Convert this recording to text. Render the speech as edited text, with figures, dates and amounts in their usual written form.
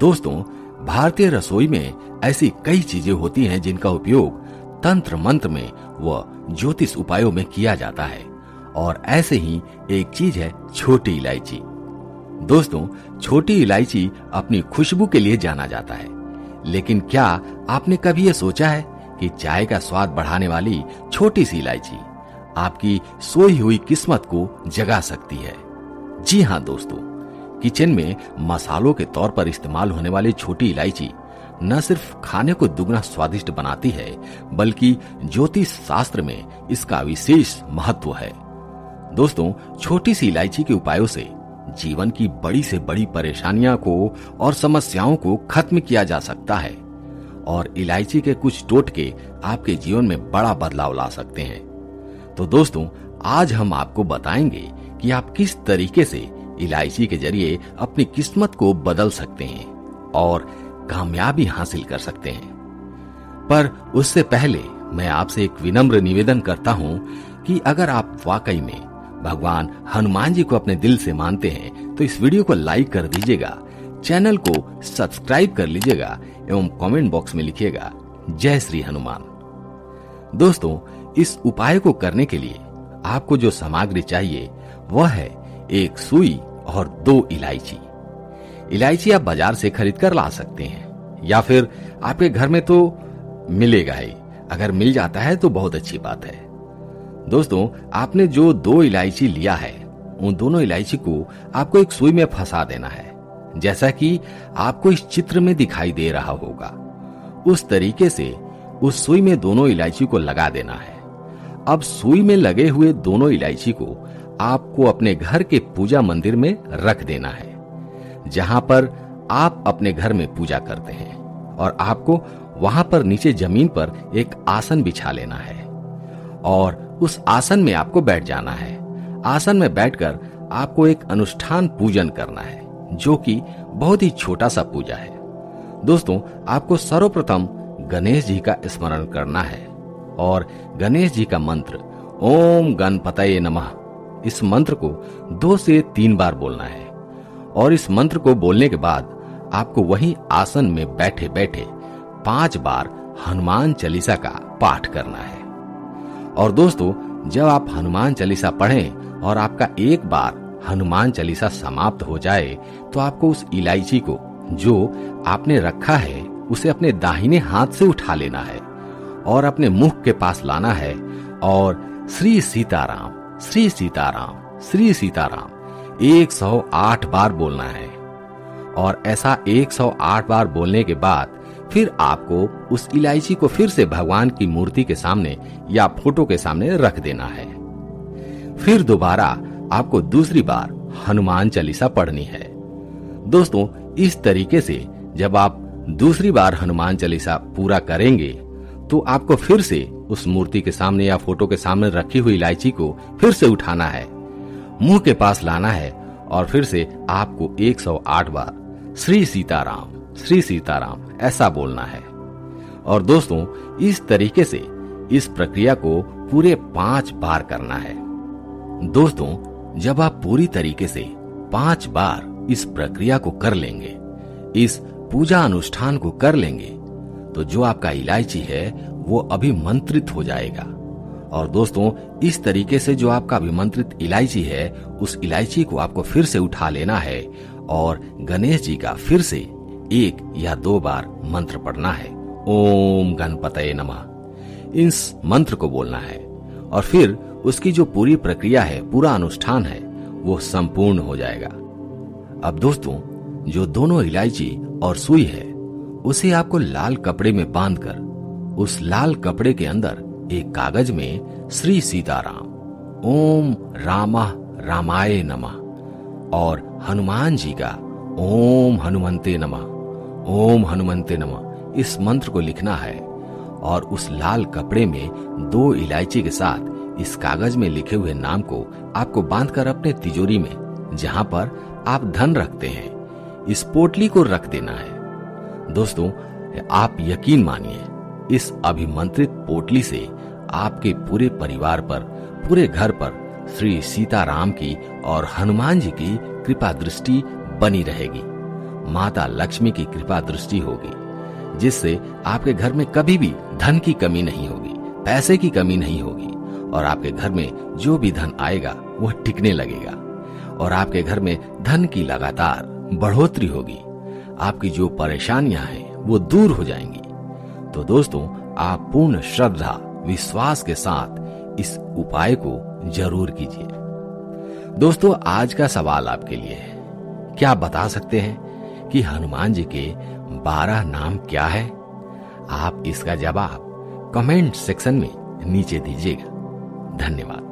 दोस्तों, भारतीय रसोई में ऐसी कई चीजें होती हैं जिनका उपयोग तंत्र मंत्र में व ज्योतिष उपायों में किया जाता है। और ऐसे ही एक चीज है छोटी इलायची। दोस्तों, छोटी इलायची अपनी खुशबू के लिए जाना जाता है, लेकिन क्या आपने कभी यह सोचा है कि चाय का स्वाद बढ़ाने वाली छोटी सी इलायची आपकी सोई हुई किस्मत को जगा सकती है? जी हाँ दोस्तों, किचन में मसालों के तौर पर इस्तेमाल होने वाली छोटी इलायची न सिर्फ खाने को दुगना स्वादिष्ट बनाती है, बल्कि ज्योतिष शास्त्र में इसका विशेष महत्व है। दोस्तों, छोटी सी इलायची के उपायों से जीवन की बड़ी से बड़ी परेशानियों को और समस्याओं को खत्म किया जा सकता है, और इलायची के कुछ टोटके आपके जीवन में बड़ा बदलाव ला सकते हैं। तो दोस्तों, आज हम आपको बताएंगे कि आप किस तरीके से इलायची के जरिए अपनी किस्मत को बदल सकते हैं और कामयाबी हासिल कर सकते हैं। पर उससे पहले मैं आपसे एक विनम्र निवेदन करता हूं कि अगर आप वाकई में भगवान हनुमान जी को अपने दिल से मानते हैं तो इस वीडियो को लाइक कर दीजिएगा, चैनल को सब्सक्राइब कर लीजिएगा एवं कमेंट बॉक्स में लिखिएगा जय श्री हनुमान। दोस्तों, इस उपाय को करने के लिए आपको जो सामग्री चाहिए वह है एक सुई और 2 इलायची। इलायची आप बाजार से खरीद कर ला सकते हैं या फिर आपके घर में तो मिलेगा ही, अगर मिल जाता है तो बहुत अच्छी बात है। दोस्तों, आपने जो 2 इलायची लिया है उन दोनों इलायची को आपको एक सुई में फंसा देना है, जैसा कि आपको इस चित्र में दिखाई दे रहा होगा। उस तरीके से उस सुई में दोनों इलायची को लगा देना है। अब सुई में लगे हुए दोनों इलायची को आपको अपने घर के पूजा मंदिर में रख देना है, जहां पर आप अपने घर में पूजा करते हैं, और आपको वहां पर नीचे जमीन पर एक आसन बिछा लेना है और उस आसन में आपको बैठ जाना है। आसन में बैठकर आपको एक अनुष्ठान पूजन करना है, जो कि बहुत ही छोटा सा पूजा है। दोस्तों, आपको सर्वप्रथम गणेश जी का स्मरण करना है और गणेश जी का मंत्र ओम गणपतये नमः, इस मंत्र को 2 से 3 बार बोलना है। और इस मंत्र को बोलने के बाद आपको वही आसन में बैठे बैठे 5 बार हनुमान चालीसा का पाठ करना है। और दोस्तों, जब आप हनुमान चालीसा पढ़ें और आपका एक बार हनुमान चालीसा समाप्त हो जाए तो आपको उस इलायची को जो आपने रखा है उसे अपने दाहिने हाथ से उठा लेना है और अपने मुख के पास लाना है और श्री सीताराम, श्री सीताराम, श्री सीताराम 108 बार बोलना है। और ऐसा 108 बार बोलने के बाद फिर आपको उस इलायची को फिर से भगवान की मूर्ति के सामने या फोटो के सामने रख देना है। फिर दोबारा आपको दूसरी बार हनुमान चालीसा पढ़नी है। दोस्तों, इस तरीके से जब आप दूसरी बार हनुमान चालीसा पूरा करेंगे तो आपको फिर से उस मूर्ति के सामने या फोटो के सामने रखी हुई इलायची को फिर से उठाना है, मुंह के पास लाना है और फिर से आपको 108 बार श्री सीताराम, श्री सीताराम ऐसा बोलना है। और दोस्तों, इस तरीके से इस प्रक्रिया को पूरे 5 बार करना है। दोस्तों, जब आप पूरी तरीके से 5 बार इस प्रक्रिया को कर लेंगे, इस पूजा अनुष्ठान को कर लेंगे, तो जो आपका इलायची है वो अभिमंत्रित हो जाएगा। और दोस्तों, इस तरीके से जो आपका अभिमंत्रित इलायची है उस इलायची को आपको फिर से उठा लेना है और गणेश जी का फिर से 1 या 2 बार मंत्र पढ़ना है ओम गणपतये नमः, इस मंत्र को बोलना है। और फिर उसकी जो पूरी प्रक्रिया है, पूरा अनुष्ठान है, वो संपूर्ण हो जाएगा। अब दोस्तों, जो दोनों इलायची और सुई है उसे आपको लाल कपड़े में बांधकर उस लाल कपड़े के अंदर एक कागज में श्री सीताराम, ओम रामा रामाय नमः और हनुमान जी का ओम हनुमंते नमः, ओम हनुमंते नमः इस मंत्र को लिखना है। और उस लाल कपड़े में 2 इलायची के साथ इस कागज में लिखे हुए नाम को आपको बांधकर अपने तिजोरी में, जहां पर आप धन रखते हैं, इस पोटली को रख देना है। दोस्तों, आप यकीन मानिए, इस अभिमंत्रित पोटली से आपके पूरे परिवार पर, पूरे घर पर श्री सीताराम की और हनुमान जी की कृपा दृष्टि बनी रहेगी। माता लक्ष्मी की कृपा दृष्टि होगी, जिससे आपके घर में कभी भी धन की कमी नहीं होगी, पैसे की कमी नहीं होगी, और आपके घर में जो भी धन आएगा वह टिकने लगेगा और आपके घर में धन की लगातार बढ़ोतरी होगी। आपकी जो परेशानियां हैं वो दूर हो जाएंगी। तो दोस्तों, आप पूर्ण श्रद्धा विश्वास के साथ इस उपाय को जरूर कीजिए। दोस्तों, आज का सवाल आपके लिए है, क्या आप बता सकते हैं कि हनुमान जी के 12 नाम क्या है? आप इसका जवाब कमेंट सेक्शन में नीचे दीजिएगा। धन्यवाद।